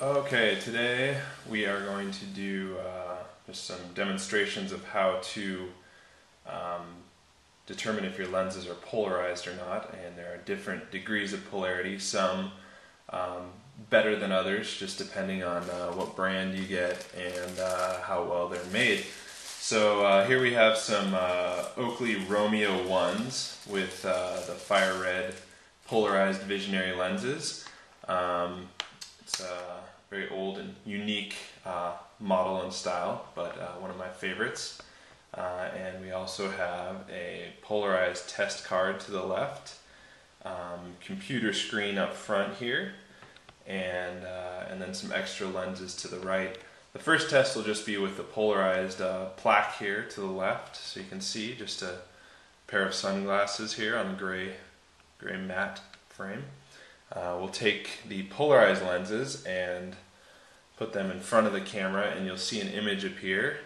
Okay, today we are going to do just some demonstrations of how to determine if your lenses are polarized or not, and there are different degrees of polarity, some better than others, just depending on what brand you get and how well they're made. So here we have some Oakley Romeo 1s with the fire red polarized visionary lenses. It's a very old and unique model and style, but one of my favorites. And we also have a polarized test card to the left, computer screen up front here, and then some extra lenses to the right. The first test will just be with the polarized plaque here to the left, so you can see just a pair of sunglasses here on a gray matte frame. We'll take the polarized lenses and put them in front of the camera, and you'll see an image appear.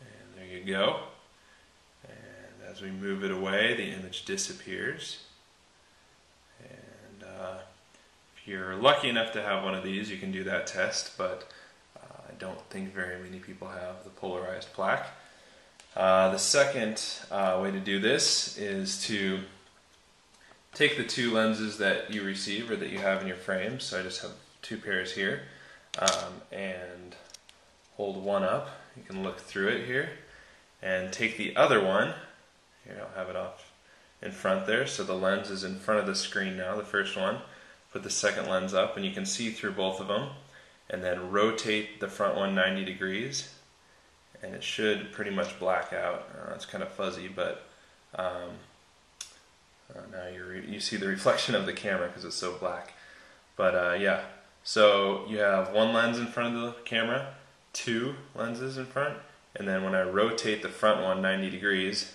And there you go. And as we move it away, the image disappears. And if you're lucky enough to have one of these, you can do that test, but I don't think very many people have the polarized plaque. The second way to do this is to take the two lenses that you receive or that you have in your frame, so I just have two pairs here, and hold one up. You can look through it here, and take the other one. Here, I'll have it off in front there, so the lens is in front of the screen now, the first one. Put the second lens up, and you can see through both of them, and then rotate the front one 90 degrees, and it should pretty much black out. It's kind of fuzzy, but now you see the reflection of the camera because it's so black. But yeah, so you have one lens in front of the camera, two lenses in front, and then when I rotate the front one 90 degrees,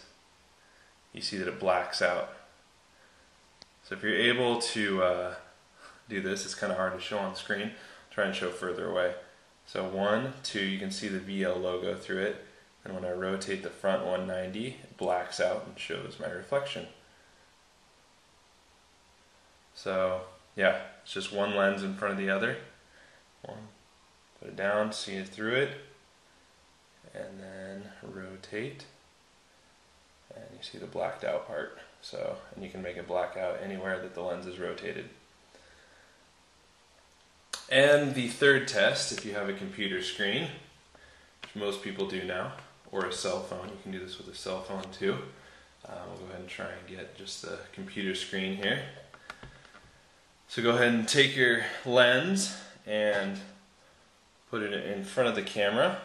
you see that it blacks out. So if you're able to do this, it's kind of hard to show on screen. I'll try and show further away. So one, two, you can see the VL logo through it, and when I rotate the front one 90, it blacks out and shows my reflection. So yeah, it's just one lens in front of the other. One, put it down, see it through it, and then rotate, and you see the blacked out part. So, and you can make it black out anywhere that the lens is rotated. And the third test, if you have a computer screen, which most people do now, or a cell phone, you can do this with a cell phone too. We'll go ahead and try and get just the computer screen here. So go ahead and take your lens and put it in front of the camera.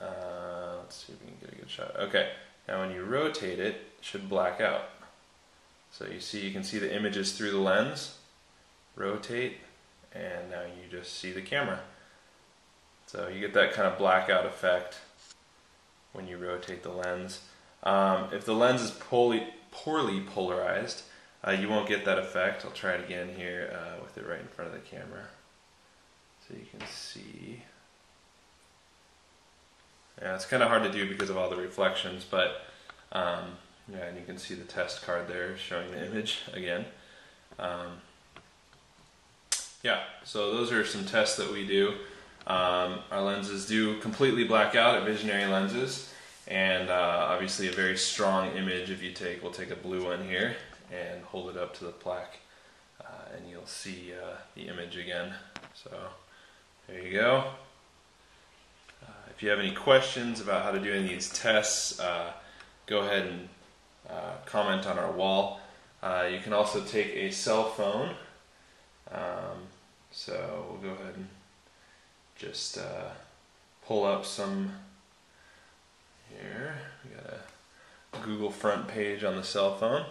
Let's see if we can get a good shot. Okay, now when you rotate it, it should black out. So you can see the images through the lens. Rotate, and now you just see the camera. So you get that kind of blackout effect when you rotate the lens. If the lens is poorly polarized, you won't get that effect. I'll try it again here with it right in front of the camera, so you can see. Yeah, it's kind of hard to do because of all the reflections, but yeah, and you can see the test card there showing the image again. Yeah, so those are some tests that we do. Our lenses do completely black out at visionary lenses, and obviously a very strong image. If you take, we'll take a blue one here and hold it up to the plaque, and you'll see the image again. So there you go. If you have any questions about how to do any of these tests, go ahead and comment on our wall. You can also take a cell phone, so we'll go ahead and just pull up some here. We got a Google front page on the cell phone.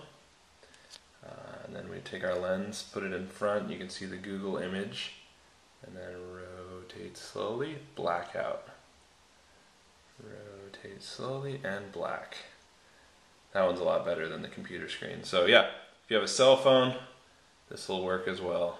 And then we take our lens, put it in front, you can see the Google image, and then rotate slowly, black out. Rotate slowly, and black. That one's a lot better than the computer screen. So yeah, if you have a cell phone, this will work as well.